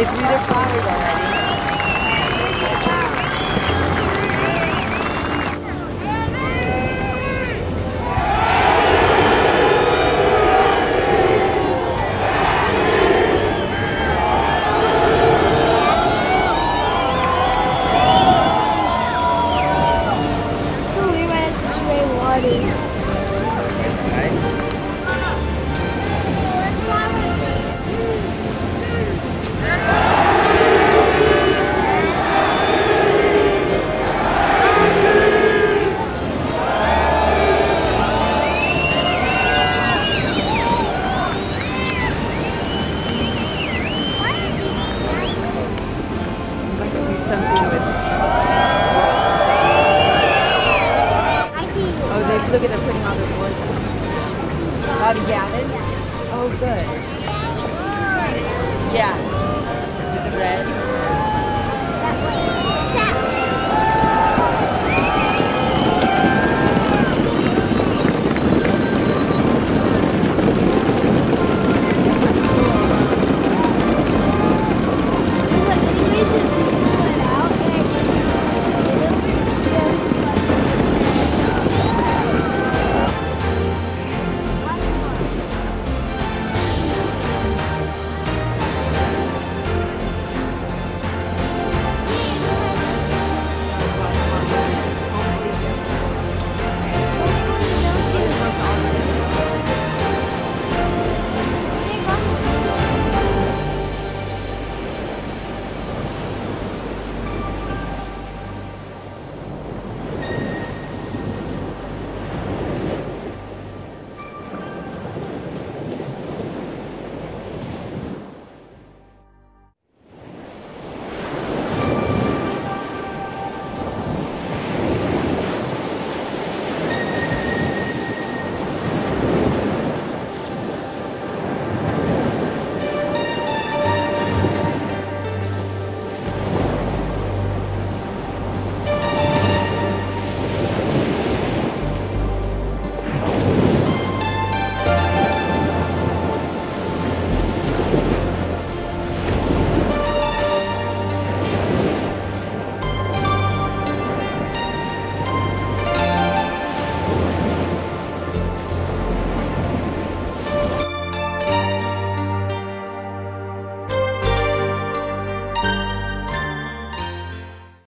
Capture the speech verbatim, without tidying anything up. They threw their flowers already. Look at them putting all their boards up. Bobby Gavin? Oh, good. Yeah. With the red.